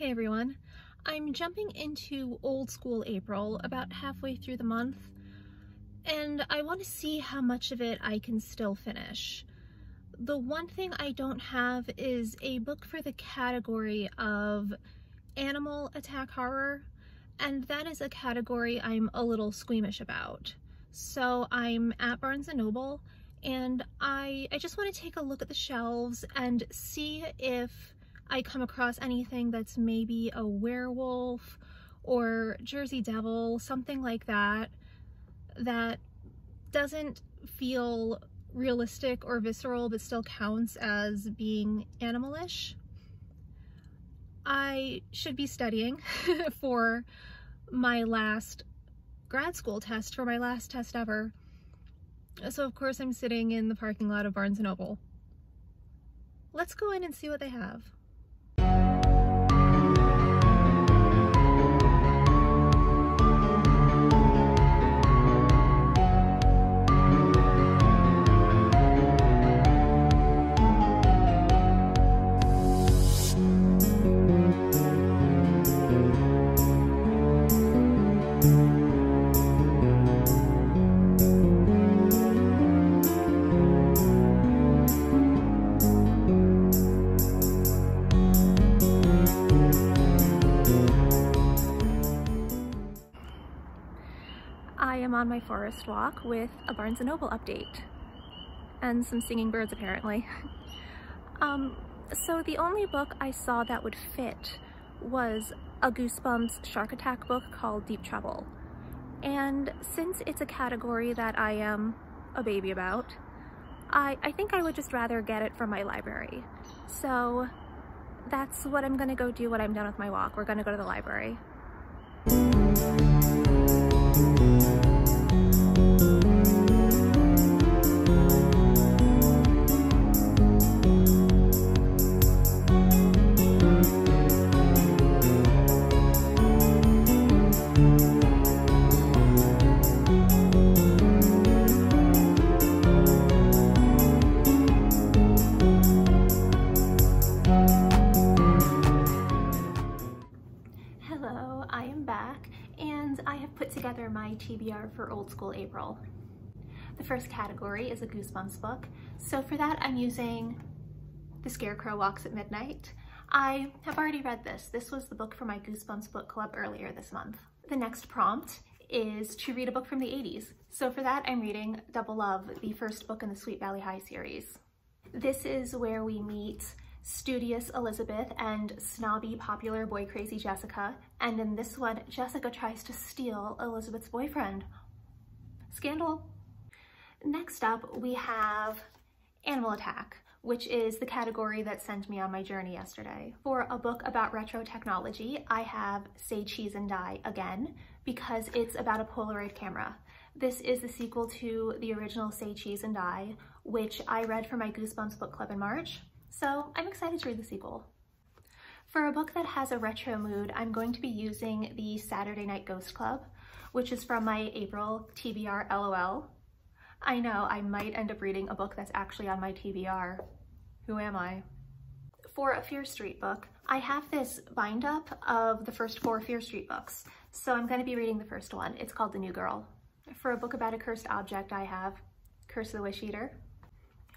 Hey everyone, I'm jumping into old school April about halfway through the month, and I want to see how much of it I can still finish. The one thing I don't have is a book for the category of animal attack horror, and that is a category I'm a little squeamish about. So I'm at Barnes & Noble, and I just want to take a look at the shelves and see if I come across anything that's maybe a werewolf or Jersey Devil, something like that, that doesn't feel realistic or visceral but still counts as being animalish. I should be studying for my last grad school test, for my last test ever. So of course I'm sitting in the parking lot of Barnes & Noble. Let's go in and see what they have. On my forest walk with a Barnes & Noble update and some singing birds apparently. So the only book I saw that would fit was a Goosebumps shark attack book called Deep Trouble, and since it's a category that I am a baby about, I think I would just rather get it from my library. So that's what I'm gonna go do when I'm done with my walk. We're gonna go to the library. TBR for Old School April. The first category is a Goosebumps book, so for that I'm using The Scarecrow Walks at Midnight. I have already read this. This was the book for my Goosebumps book club earlier this month. The next prompt is to read a book from the 80s, so for that I'm reading Double Love, the first book in the Sweet Valley High series. This is where we meet studious Elizabeth and snobby, popular, boy-crazy Jessica, and in this one, Jessica tries to steal Elizabeth's boyfriend. Scandal! Next up, we have Animal Attack, which is the category that sent me on my journey yesterday. For a book about retro technology, I have Say Cheese and Die Again, because it's about a Polaroid camera. This is the sequel to the original Say Cheese and Die, which I read for my Goosebumps book club in March. So I'm excited to read the sequel. For a book that has a retro mood, I'm going to be using the Saturday Night Ghost Club, which is from my April TBR LOL. I know, I might end up reading a book that's actually on my TBR. Who am I? For a Fear Street book, I have this bind up of the first four Fear Street books, so I'm going to be reading the first one. It's called The New Girl. For a book about a cursed object, I have Curse of the Wish Eater.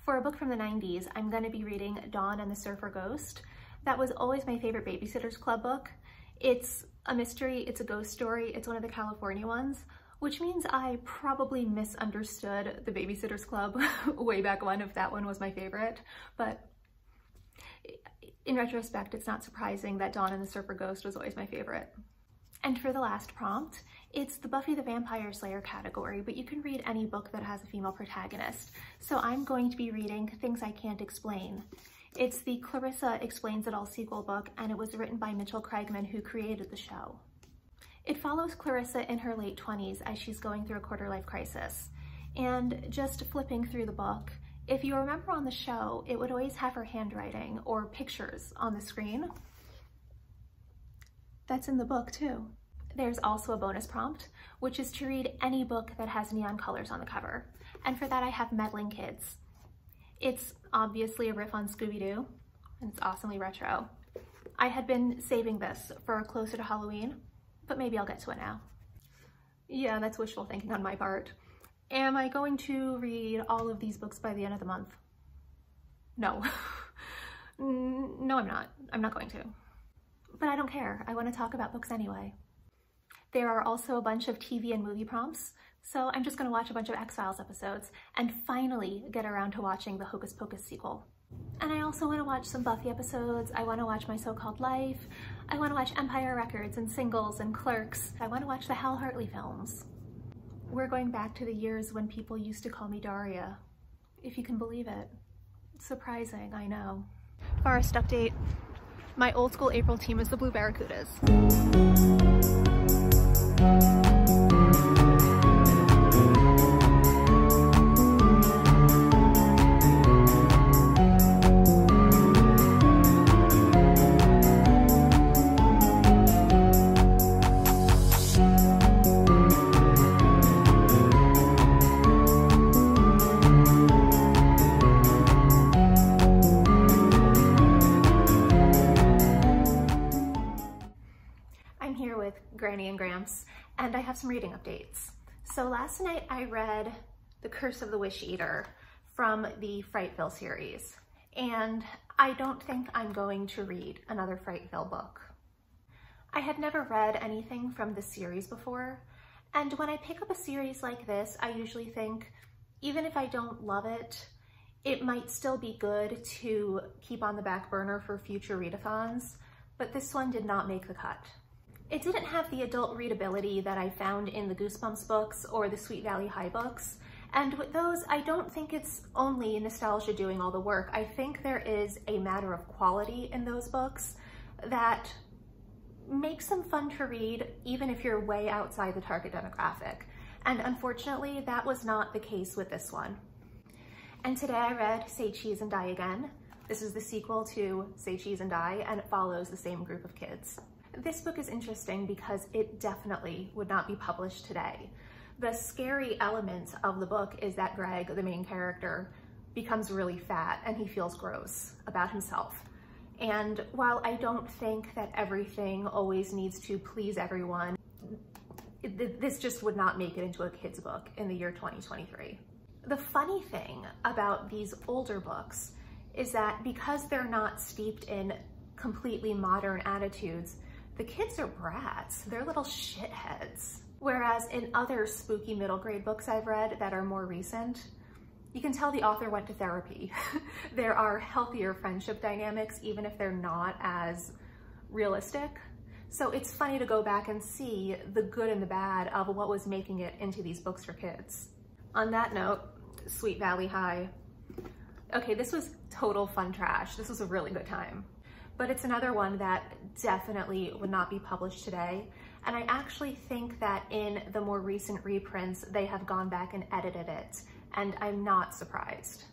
For a book from the 90s, I'm going to be reading Dawn and the Surfer Ghost. That was always my favorite Babysitter's Club book. It's a mystery, it's a ghost story, it's one of the California ones, which means I probably misunderstood the Babysitter's Club way back when if that one was my favorite, but in retrospect, it's not surprising that Dawn and the Surfer Ghost was always my favorite. And for the last prompt, it's the Buffy the Vampire Slayer category, but you can read any book that has a female protagonist. So I'm going to be reading Things I Can't Explain. It's the Clarissa Explains It All sequel book, and it was written by Mitchell Craigman, who created the show. It follows Clarissa in her late 20s as she's going through a quarter-life crisis. And just flipping through the book, if you remember on the show, it would always have her handwriting or pictures on the screen. That's in the book too. There's also a bonus prompt, which is to read any book that has neon colors on the cover. And for that I have Meddling Kids. It's obviously a riff on Scooby-Doo, and it's awesomely retro. I had been saving this for closer to Halloween, but maybe I'll get to it now. Yeah, that's wishful thinking on my part. Am I going to read all of these books by the end of the month? No. No, I'm not. I'm not going to. But I don't care. I want to talk about books anyway. There are also a bunch of TV and movie prompts, so I'm just going to watch a bunch of X-Files episodes and finally get around to watching the Hocus Pocus sequel. And I also want to watch some Buffy episodes. I want to watch My So-Called Life. I want to watch Empire Records and Singles and Clerks. I want to watch the Hal Hartley films. We're going back to the years when people used to call me Daria, if you can believe it. Surprising, I know. Forest update. My old school April team is the Blue Barracudas. And I have some reading updates. So last night I read The Curse of the Wish Eater from the Frightville series, and I don't think I'm going to read another Frightville book. I had never read anything from this series before, and when I pick up a series like this, I usually think, even if I don't love it, it might still be good to keep on the back burner for future readathons, but this one did not make the cut. It didn't have the adult readability that I found in the Goosebumps books or the Sweet Valley High books, and with those, I don't think it's only nostalgia doing all the work. I think there is a matter of quality in those books that makes them fun to read even if you're way outside the target demographic, and unfortunately, that was not the case with this one. And today I read Say Cheese and Die Again. This is the sequel to Say Cheese and Die, and it follows the same group of kids. This book is interesting because it definitely would not be published today. The scary element of the book is that Greg, the main character, becomes really fat and he feels gross about himself. And while I don't think that everything always needs to please everyone, this just would not make it into a kid's book in the year 2023. The funny thing about these older books is that because they're not steeped in completely modern attitudes, the kids are brats. They're little shitheads. Whereas in other spooky middle grade books I've read that are more recent, you can tell the author went to therapy. There are healthier friendship dynamics, even if they're not as realistic. So it's funny to go back and see the good and the bad of what was making it into these books for kids. On that note, Sweet Valley High. Okay, this was total fun trash. This was a really good time. But it's another one that definitely would not be published today. And I actually think that in the more recent reprints, they have gone back and edited it, and I'm not surprised.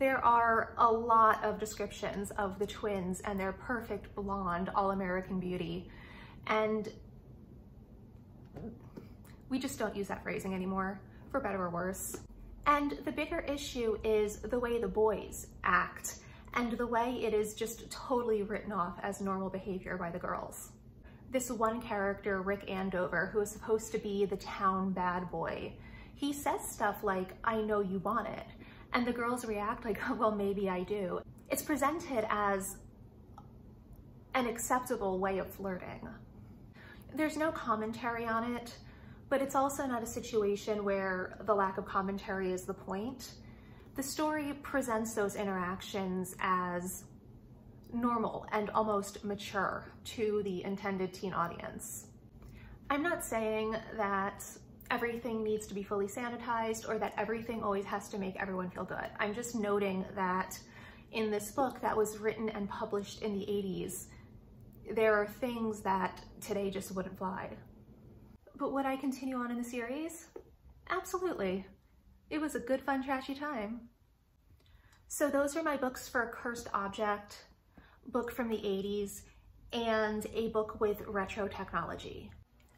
There are a lot of descriptions of the twins and their perfect blonde all-American beauty, and we just don't use that phrasing anymore, for better or worse. And the bigger issue is the way the boys act, and the way it is just totally written off as normal behavior by the girls. This one character, Rick Andover, who is supposed to be the town bad boy, he says stuff like, "I know you want it," and the girls react like, "Oh, well, maybe I do." It's presented as an acceptable way of flirting. There's no commentary on it, but it's also not a situation where the lack of commentary is the point. The story presents those interactions as normal and almost mature to the intended teen audience. I'm not saying that everything needs to be fully sanitized or that everything always has to make everyone feel good. I'm just noting that in this book that was written and published in the 80s, there are things that today just wouldn't fly. But would I continue on in the series? Absolutely. It was a good, fun, trashy time. So those are my books for A Cursed Object, book from the 80s, and a book with retro technology.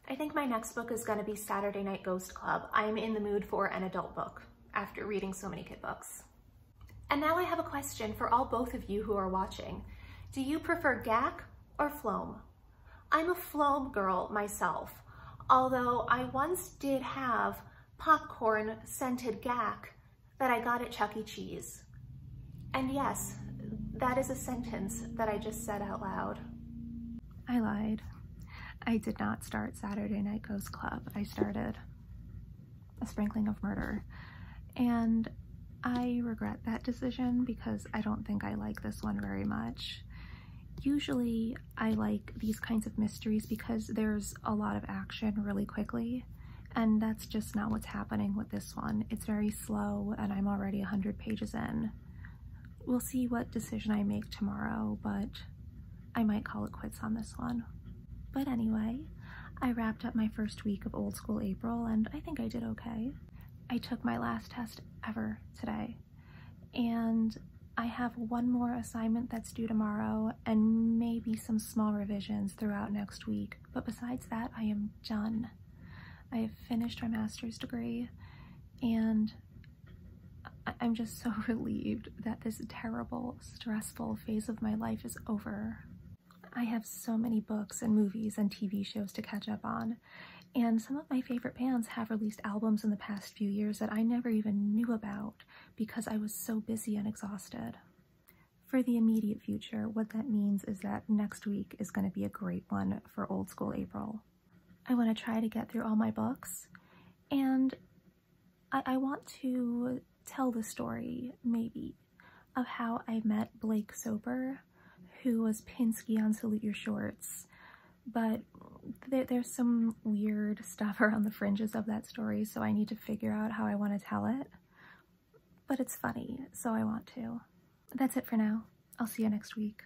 I think my next book is gonna be Saturday Night Ghost Club. I'm in the mood for an adult book after reading so many kid books. And now I have a question for all both of you who are watching. Do you prefer Gak or Floam. I'm a Floam girl myself, although I once did have popcorn-scented Gak that I got at Chuck E. Cheese. And yes, that is a sentence that I just said out loud. I lied. I did not start Saturday Night Ghost Club. I started A Sprinkling of Murder. And I regret that decision because I don't think I like this one very much. Usually I like these kinds of mysteries because there's a lot of action really quickly, and that's just not what's happening with this one. It's very slow and I'm already 100 pages in. We'll see what decision I make tomorrow, but I might call it quits on this one. But anyway, I wrapped up my first week of Old School April and I think I did okay. I took my last test ever today, and I have one more assignment that's due tomorrow and maybe some small revisions throughout next week, but besides that, I am done. I have finished my master's degree, and I'm just so relieved that this terrible, stressful phase of my life is over. I have so many books and movies and TV shows to catch up on, and some of my favorite bands have released albums in the past few years that I never even knew about because I was so busy and exhausted. For the immediate future, what that means is that next week is going to be a great one for Old School April. I want to try to get through all my books, and I want to tell the story, maybe, of how I met Blake Soper, who was Pinsky on Salute Your Shorts, but there's some weird stuff around the fringes of that story, so I need to figure out how I want to tell it. But it's funny, so I want to. That's it for now. I'll see you next week.